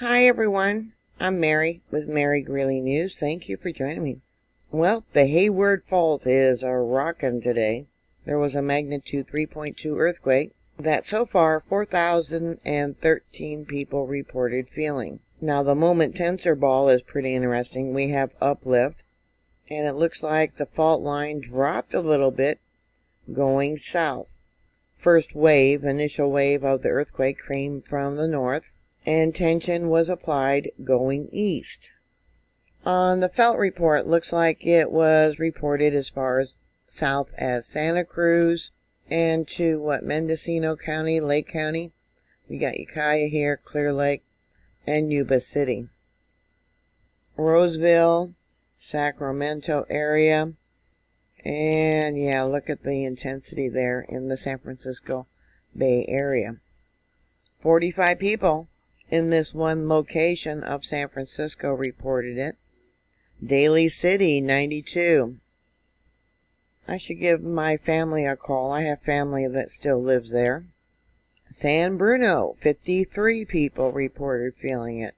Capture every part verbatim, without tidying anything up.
Hi everyone, I'm Mary with Mary Greeley News. Thank you for joining me. Well, the Hayward Fault is a rockin' today. There was a magnitude three point two earthquake that so far four thousand thirteen people reported feeling. Now the moment tensor ball is pretty interesting. We have uplift, and it looks like the fault line dropped a little bit going south. First wave, initial wave of the earthquake came from the north, and tension was applied going east. On the Felt report, looks like it was reported as far as south as Santa Cruz and to what, Mendocino County, Lake County. We got Ukiah here, Clear Lake, and Yuba City. Roseville, Sacramento area, and yeah, look at the intensity there in the San Francisco Bay Area. forty-five people in this one location of San Francisco reported it. Daly City, ninety-two. I should give my family a call. I have family that still lives there. San Bruno, fifty-three people reported feeling it.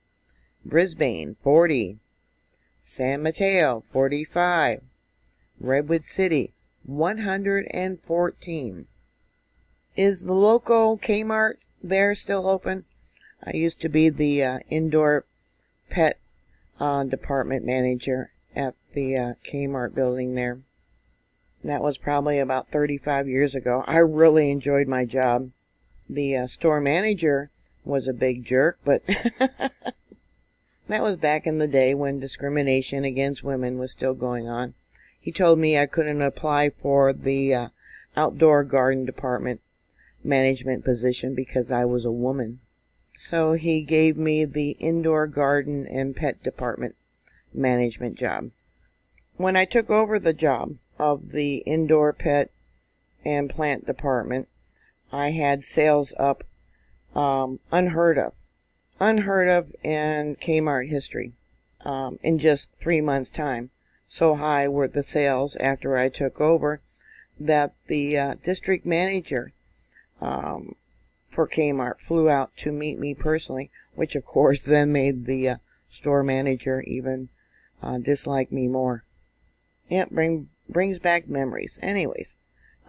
Brisbane, forty. San Mateo, forty-five. Redwood City, one hundred fourteen. Is the local Kmart there still open? I used to be the uh, indoor pet uh, department manager at the uh, Kmart building there. That was probably about thirty-five years ago. I really enjoyed my job. The uh, store manager was a big jerk, but that was back in the day when discrimination against women was still going on. He told me I couldn't apply for the uh, outdoor garden department management position because I was a woman. So he gave me the indoor garden and pet department management job. When I took over the job of the indoor pet and plant department, I had sales up um, unheard of, unheard of in Kmart history um, in just three months' time. So high were the sales after I took over that the uh, district manager Um, for Kmart flew out to meet me personally, which of course then made the uh, store manager even uh, dislike me more. Yeah, bring, brings back memories. Anyways,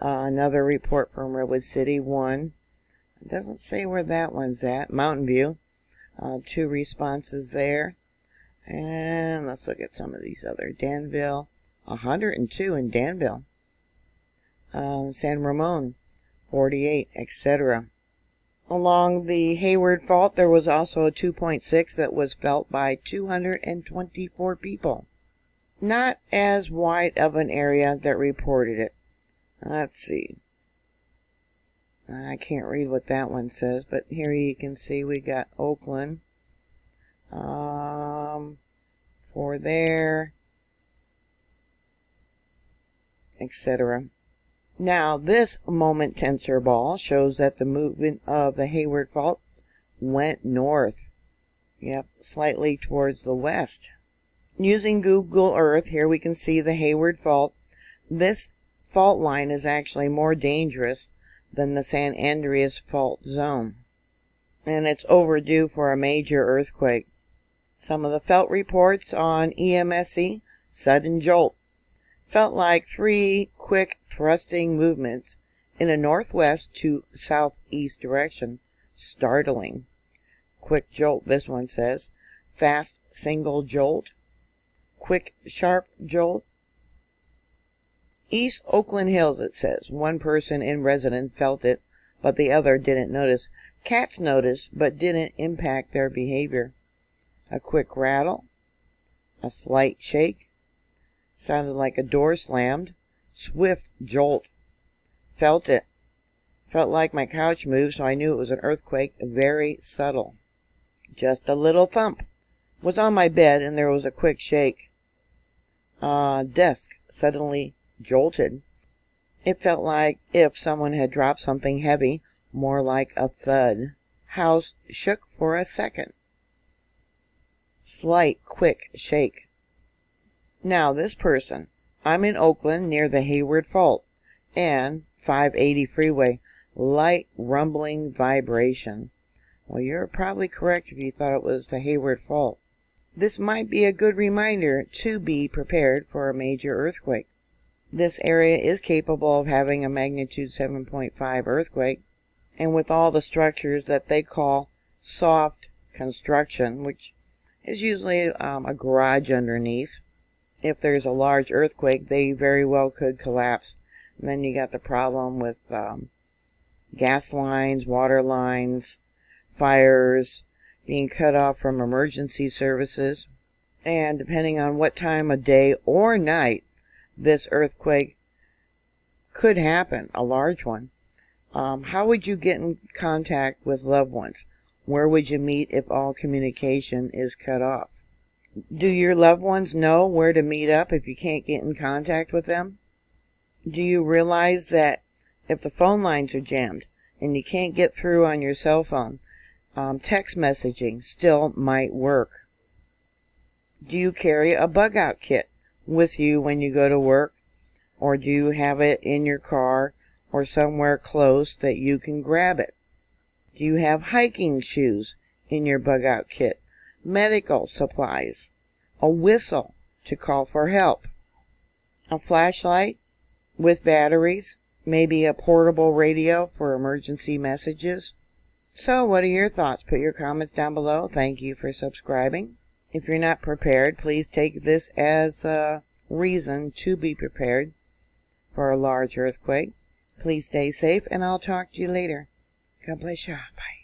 uh, another report from Redwood City, one. It doesn't say where that one's at. Mountain View, uh, two responses there. And let's look at some of these other. Danville, one hundred two in Danville. Uh, San Ramon, forty-eight, et cetera. Along the Hayward Fault, there was also a two point six that was felt by two hundred twenty-four people. Not as wide of an area that reported it. Let's see. I can't read what that one says, but here you can see we got Oakland. Um, for there, et cetera. Now, this moment tensor ball shows that the movement of the Hayward Fault went north. Yep, slightly towards the west. Using Google Earth, here we can see the Hayward Fault. This fault line is actually more dangerous than the San Andreas Fault zone, and it's overdue for a major earthquake. Some of the Felt reports on E M S E, sudden jolt. Felt like three quick thrusting movements in a northwest to southeast direction. Startling. Quick jolt, this one says. Fast single jolt. Quick sharp jolt. East Oakland Hills, it says. One person in residence felt it, but the other didn't notice. Cats noticed, but didn't impact their behavior. A quick rattle. A slight shake. Sounded like a door slammed. Swift jolt. Felt it. Felt like my couch moved, so I knew it was an earthquake. Very subtle. Just a little thump. Was on my bed, and there was a quick shake. Uh, desk suddenly jolted. It felt like if someone had dropped something heavy, more like a thud. House shook for a second. Slight, quick shake. Now, this person, I'm in Oakland near the Hayward Fault and five eighty freeway, light rumbling vibration. Well, you're probably correct if you thought it was the Hayward Fault. This might be a good reminder to be prepared for a major earthquake. This area is capable of having a magnitude seven point five earthquake, and with all the structures that they call soft construction, which is usually um, a garage underneath, if there's a large earthquake, they very well could collapse. And then you got the problem with um, gas lines, water lines, fires, being cut off from emergency services. And depending on what time of day or night this earthquake could happen, a large one, um, how would you get in contact with loved ones? Where would you meet if all communication is cut off? Do your loved ones know where to meet up if you can't get in contact with them? Do you realize that if the phone lines are jammed and you can't get through on your cell phone, um, text messaging still might work? Do you carry a bug out kit with you when you go to work, or do you have it in your car or somewhere close that you can grab it? Do you have hiking shoes in your bug out kit, medical supplies, a whistle to call for help, a flashlight with batteries, maybe a portable radio for emergency messages? So what are your thoughts? Put your comments down below. Thank you for subscribing. If you're not prepared, please take this as a reason to be prepared for a large earthquake. Please stay safe, and I'll talk to you later. God bless you. Bye.